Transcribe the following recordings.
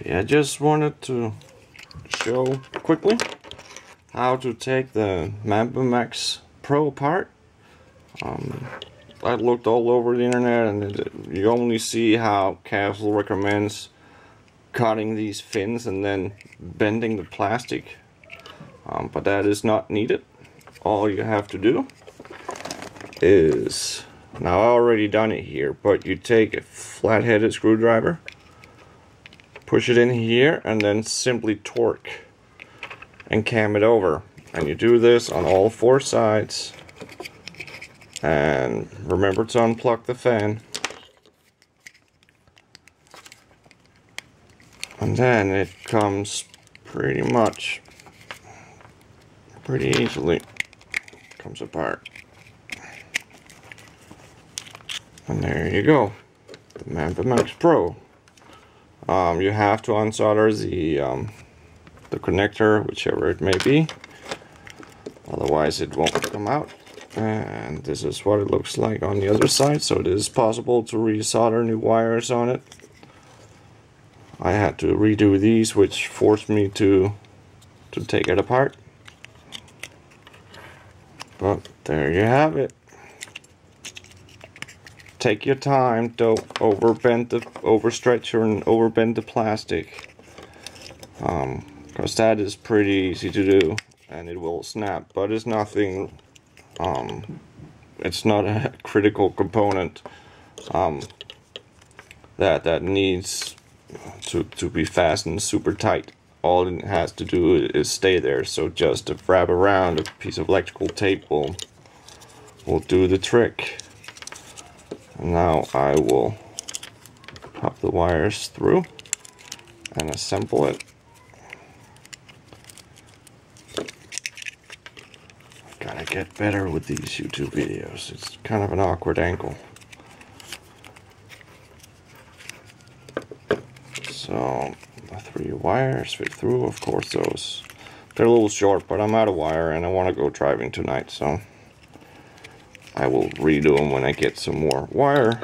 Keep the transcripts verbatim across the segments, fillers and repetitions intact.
Okay, I just wanted to show quickly how to take the Mamba Max Pro apart. Um, I looked all over the internet, and it, you only see how Castle recommends cutting these fins and then bending the plastic, um, but that is not needed. All you have to do is, now I already done it here, but you take a flat-headed screwdriver, push it in here, and then simply torque and cam it over. And you do this on all four sides. And remember to unplug the fan. And then it comes pretty much, pretty easily comes apart. And there you go, the Mamba Max Pro. Um, you have to unsolder the um, the connector, whichever it may be, otherwise it won't come out. And this is what it looks like on the other side, so it is possible to resolder new wires on it. I had to redo these, which forced me to to take it apart. But there you have it. Take your time, don't overbend the overstretch or overbend the plastic, um, because that is pretty easy to do, and it will snap. But it's nothing. Um, it's not a critical component um, that that needs to to be fastened super tight. All it has to do is stay there. So just wrap around a piece of electrical tape will will do the trick. Now I will pop the wires through and assemble it. I gotta get better with these YouTube videos. It's kind of an awkward angle. So the three wires fit through. Of course, those, they're a little short, but I'm out of wire and I want to go driving tonight, so I will redo them when I get some more wire.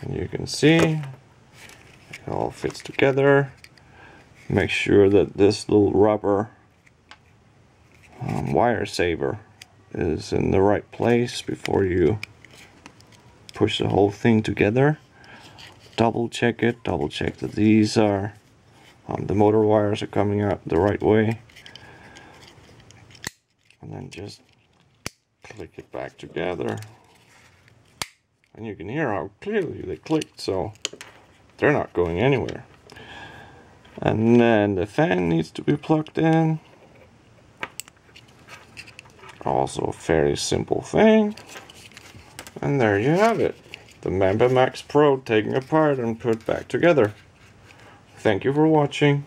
And you can see it all fits together. Make sure that this little rubber um, wire saver is in the right place before you push the whole thing together. Double check it, double check that these are, um, the motor wires are coming out the right way. And then just click it back together, and you can hear how clearly they clicked, so they're not going anywhere. And then the fan needs to be plugged in. Also a fairly simple thing. And there you have it, the Mamba Max Pro taken apart and put back together. Thank you for watching.